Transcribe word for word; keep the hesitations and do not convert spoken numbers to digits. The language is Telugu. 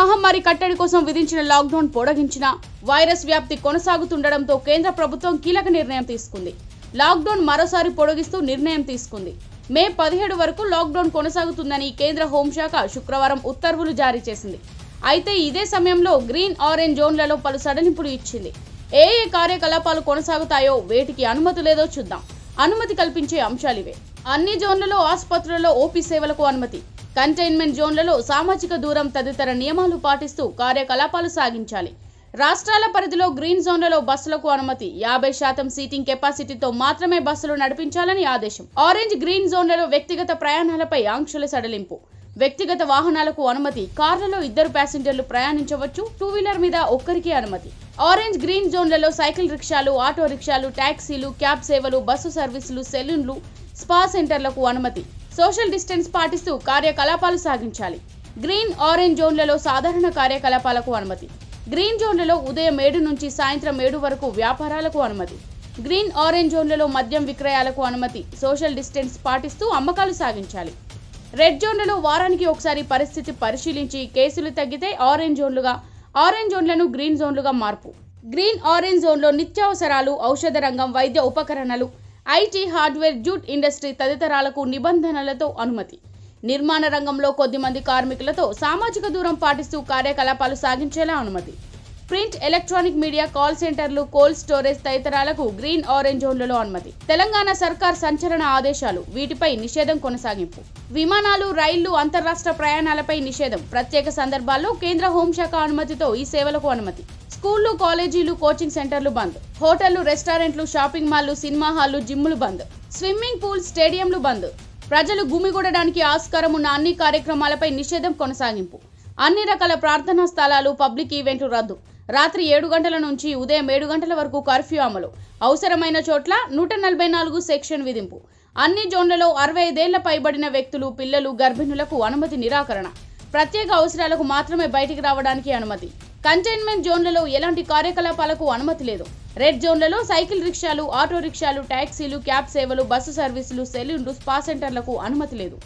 మహమ్మారి కట్టడి కోసం విధించిన లాక్ డౌన్ పొడగించిన వైరస్ వ్యాప్తి కొనసాగుతుండడంతో కేంద్ర ప్రభుత్వం కీలక నిర్ణయం తీసుకుంది. లాక్ డౌన్ మరోసారి పొడగిస్తూ నిర్ణయం తీసుకుంది. మే పదిహేడు వరకు లాక్ డౌన్ కొనసాగుతుందని కేంద్ర హోంశాఖ శుక్రవారం ఉత్తర్వులు జారీ చేసింది. అయితే ఇదే సమయంలో గ్రీన్ ఆరెంజ్ జోన్లలో పలు సడలింపులు ఇచ్చింది. ఏ ఏ కార్యకలాపాలు కొనసాగుతాయో, వేటికి అనుమతి లేదో చూద్దాం. అనుమతి కల్పించే అంశాలివే. అన్ని జోన్లలో ఆసుపత్రులలో ఓపీ సేవలకు అనుమతి, కంటైన్మెంట్ జోన్లలో సామాజిక దూరం తదితర నియమాలు పాటిస్తూ కార్యకలాపాలు సాగించాలి. రాష్ట్రాల పరిధిలో గ్రీన్ జోన్లలో బస్సులకు అనుమతి, యాభై శాతం సీటింగ్ కెపాసిటీతో మాత్రమే బస్సులు నడిపించాలని ఆదేశం. ఆరెంజ్ గ్రీన్ జోన్లలో వ్యక్తిగత ప్రయాణాలపై ఆంక్షల సడలింపు, వ్యక్తిగత వాహనాలకు అనుమతి, కార్లలో ఇద్దరు ప్యాసింజర్లు ప్రయాణించవచ్చు, టూ వీలర్ మీద ఒక్కరికి అనుమతి. ఆరెంజ్ గ్రీన్ జోన్లలో సైకిల్ రిక్షాలు, ఆటో రిక్షాలు, ట్యాక్సీలు, క్యాబ్ సేవలు, బస్సు సర్వీసులు, సెలూన్లు, స్పా సెంటర్లకు అనుమతి. సోషల్ డిస్టెన్స్ పాటిస్తూ కార్యకలాపాలు సాగించాలి. గ్రీన్ ఆరెంజ్ జోన్లలో సాధారణ కార్యకలాపాలకు అనుమతి, గ్రీన్ జోన్లలో ఉదయం ఏడు నుంచి సాయంత్రం ఏడు వరకు వ్యాపారాలకు అనుమతి, గ్రీన్ ఆరెంజ్ జోన్లలో మద్యం విక్రయాలకు అనుమతి, సోషల్ డిస్టెన్స్ పాటిస్తూ అమ్మకాలు సాగించాలి. రెడ్ జోన్లలో వారానికి ఒకసారి పరిస్థితి పరిశీలించి కేసులు తగ్గితే ఆరెంజ్ జోన్లుగా, ఆరెంజ్ జోన్లను గ్రీన్ జోన్లుగా మార్పు. గ్రీన్ ఆరెంజ్ జోన్లో నిత్యావసరాలు, ఔషధ రంగం, వైద్య ఉపకరణాలు, ఐటీ, హార్డ్వేర్, జూట్ ఇండస్ట్రీ తదితరాలకు నిబంధనలతో అనుమతి. నిర్మాణ రంగంలో కొద్దిమంది కార్మికులతో సామాజిక దూరం పాటిస్తూ కార్యకలాపాలు సాగించేలా అనుమతి. ప్రింట్, ఎలక్ట్రానిక్ మీడియా, కాల్ సెంటర్లు, కోల్డ్ స్టోరేజ్ తదితరాలకు గ్రీన్ ఆరెంజ్ జోన్లలో అనుమతి. తెలంగాణ సర్కార్ సంచలన ఆదేశాలు, వీటిపై నిషేధం కొనసాగింపు. విమానాలు, రైళ్లు, అంతర్రాష్ట్ర ప్రయాణాలపై నిషేధం, ప్రత్యేక సందర్భాల్లో కేంద్ర హోంశాఖ అనుమతితో ఈ సేవలకు అనుమతి. స్కూళ్లు, కాలేజీలు, కోచింగ్ సెంటర్లు బంద్, హోటళ్లు, రెస్టారెంట్లు, షాపింగ్ మాల్లు, సినిమా హాళ్లు, జిమ్లు బంద్, స్విమ్మింగ్ పూల్, స్టేడియంలు బంద్. ప్రజలు గుమిగూడడానికి ఆస్కారం ఉన్న అన్ని కార్యక్రమాలపై నిషేధం కొనసాగింపు. అన్ని రకాల ప్రార్థనా స్థలాలు, పబ్లిక్ ఈవెంట్లు రద్దు. రాత్రి ఏడు గంటల నుంచి ఉదయం ఏడు గంటల వరకు కర్ఫ్యూ అమలు. అవసరమైన చోట్ల నూట నలభై నాలుగు సెక్షన్ విధింపు. అన్ని జోన్లలో అరవై ఐదేళ్ల పైబడిన వ్యక్తులు, పిల్లలు, గర్భిణులకు అనుమతి నిరాకరణ. ప్రత్యేక అవసరాలకు మాత్రమే బయటికి రావడానికి అనుమతి. కంటైన్మెంట్ జోన్లలో ఎలాంటి కార్యకలాపాలకు అనుమతి లేదు. రెడ్ జోన్లలో సైకిల్ రిక్షాలు, ఆటో రిక్షాలు, ట్యాక్సీలు, క్యాబ్ సేవలు, బస్సు సర్వీసులు, సెలూన్లు, స్పా సెంటర్లకు అనుమతి లేదు.